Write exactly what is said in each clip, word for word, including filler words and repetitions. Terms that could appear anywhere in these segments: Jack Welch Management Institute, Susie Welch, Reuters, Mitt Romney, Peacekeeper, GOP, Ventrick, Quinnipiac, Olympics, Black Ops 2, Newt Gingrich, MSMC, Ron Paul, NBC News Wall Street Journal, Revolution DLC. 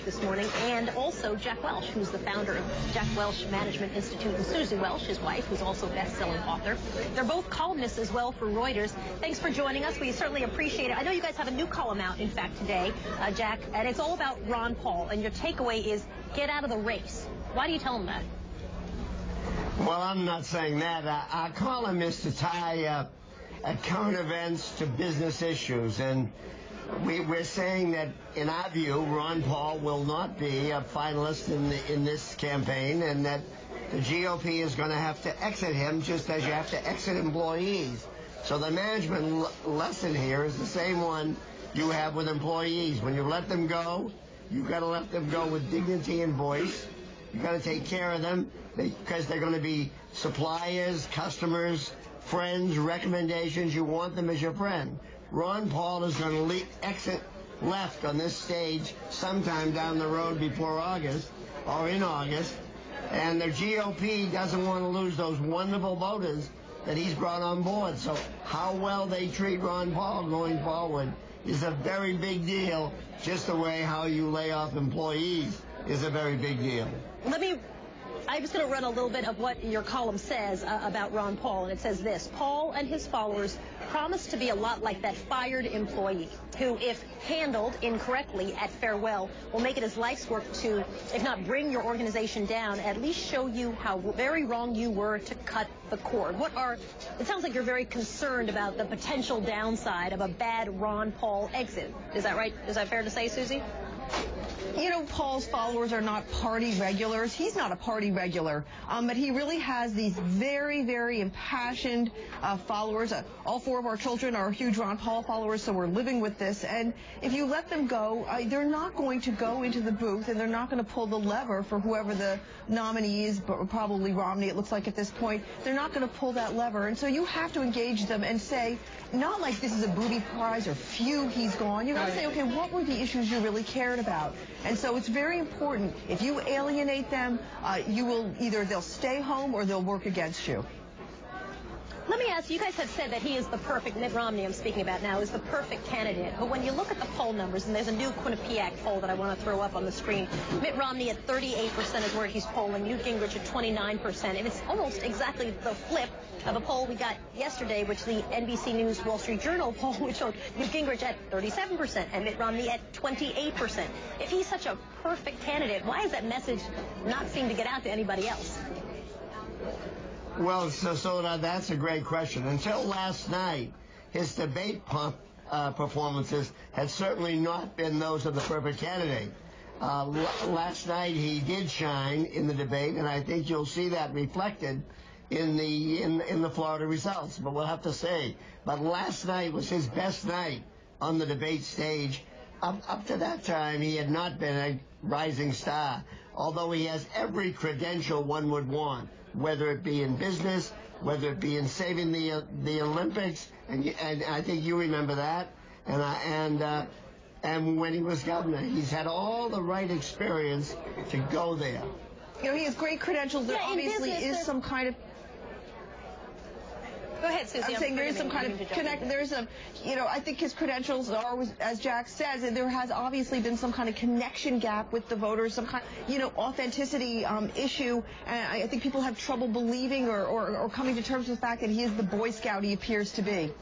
Quinnipiac this morning, and also Jack Welch, who's the founder of Jack Welch Management Institute, and Susie Welch, his wife, who's also a best-selling author. They're both columnists as well for Reuters. Thanks for joining us. We certainly appreciate it. I know you guys have a new column out, in fact, today, uh, Jack, and it's all about Ron Paul, and your takeaway is get out of the race. Why do you tell him that? Well, I'm not saying that. I, I call him is to tie up uh, current events to business issues. And we, we're saying that, in our view, Ron Paul will not be a finalist in, the, in this campaign, and that the G O P is going to have to exit him just as you have to exit employees. So the management lesson here is the same one you have with employees. When you let them go, you've got to let them go with dignity and voice. You've got to take care of them, because they're going to be suppliers, customers, friends, recommendations. You want them as your friend. Ron Paul is going to le exit left on this stage sometime down the road before August or in August. And the G O P doesn't want to lose those wonderful voters that he's brought on board. So how well they treat Ron Paul going forward is a very big deal, just the way how you lay off employees is a very big deal. Let me, I'm just going to run a little bit of what your column says uh, about Ron Paul, and it says this: Paul and his followers promise to be a lot like that fired employee who, if handled incorrectly at farewell, will make it his life's work to, if not bring your organization down, at least show you how very wrong you were to cut the cord. What are, it sounds like you're very concerned about the potential downside of a bad Ron Paul exit. Is that right? Is that fair to say, Susie? You know, Paul's followers are not party regulars. He's not a party regular, um, but he really has these very, very impassioned uh, followers. Uh, all four of our children are huge Ron Paul followers, so we're living with this. And if you let them go, uh, they're not going to go into the booth, and they're not going to pull the lever for whoever the nominee is, but probably Romney, it looks like at this point. They're not going to pull that lever. And so you have to engage them and say, not like this is a booby prize or phew, he's gone. You've got to say, okay, what were the issues you really cared about? And so it's very important. If you alienate them, uh, you will either they'll stay home or they'll work against you. Let me ask you, you guys have said that he is the perfect, Mitt Romney I'm speaking about now, is the perfect candidate. But when you look at the poll numbers, and there's a new Quinnipiac poll that I want to throw up on the screen, Mitt Romney at thirty-eight percent is where he's polling, Newt Gingrich at twenty-nine percent. And it's almost exactly the flip of a poll we got yesterday, which the N B C News Wall Street Journal poll, which showed Newt Gingrich at thirty-seven percent and Mitt Romney at twenty-eight percent. If he's such a perfect candidate, why does that message not seem to get out to anybody else? Well, so, so that's a great question. Until last night, his debate pump, uh, performances had certainly not been those of the perfect candidate. Uh, last night, he did shine in the debate, and I think you'll see that reflected in the in, in the Florida results. But we'll have to see. But last night was his best night on the debate stage. Up, up to that time, he had not been a rising star, although he has every credential one would want, whether it be in business, whether it be in saving the uh, the Olympics, and, and I think you remember that, and uh, and uh, and when he was governor, he's had all the right experience to go there. You know, he has great credentials. There yeah, obviously business, is some kind of. Go ahead, Susie. I'm, I'm saying there is some kind of connect. There's a, you know, I think his credentials are, as Jack says, and there has obviously been some kind of connection gap with the voters, some kind, you know, authenticity um, issue. And I, I think people have trouble believing or, or, or coming to terms with the fact that he is the Boy Scout he appears to be.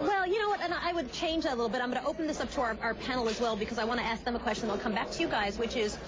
Well, you know what, and I would change that a little bit. I'm going to open this up to our, our panel as well, because I want to ask them a question. I'll come back to you guys, which is,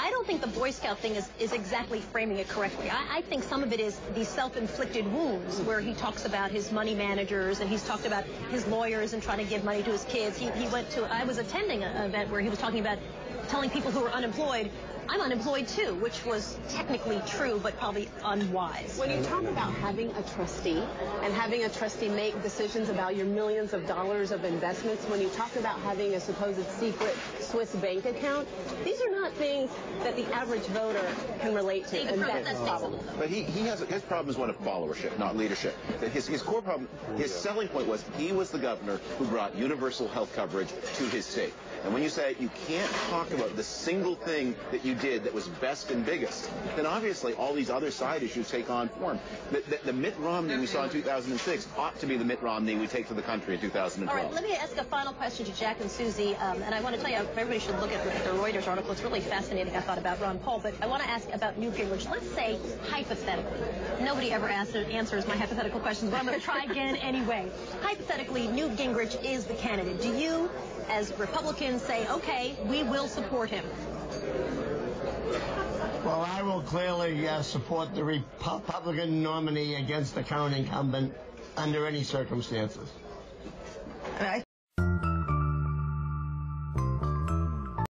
I don't think the Boy Scout thing is, is exactly framing it correctly. I, I think some of it is the self-inflicted wounds, where he talks about his money managers, and he's talked about his lawyers and trying to give money to his kids. He, he went to, I was attending an event where he was talking about telling people who were unemployed, I'm unemployed too, which was technically true, but probably unwise. When you talk about having a trustee and having a trustee make decisions about your millions of dollars of investments, when you talk about having a supposed secret Swiss bank account, these are not things that the average voter can relate to. And that's the problem. But he, he has, his problem is one of followership, not leadership. His, his core problem, his selling point was he was the governor who brought universal health coverage to his state. And when you say you can't talk about the single thing that you you did that was best and biggest, then obviously all these other side issues take on form. The, the, the Mitt Romney we saw in two thousand six ought to be the Mitt Romney we take to the country in two thousand twelve. All right, let me ask a final question to Jack and Susie, um, and I want to tell you, everybody should look at the Reuters article. It's really fascinating, I thought, about Ron Paul, but I want to ask about Newt Gingrich. Let's say, hypothetically, nobody ever answers my hypothetical questions, but I'm going to try again anyway. Hypothetically, Newt Gingrich is the candidate. Do you, as Republicans, say, okay, we will support him? Well, I will clearly uh, support the Republican nominee against the current incumbent under any circumstances.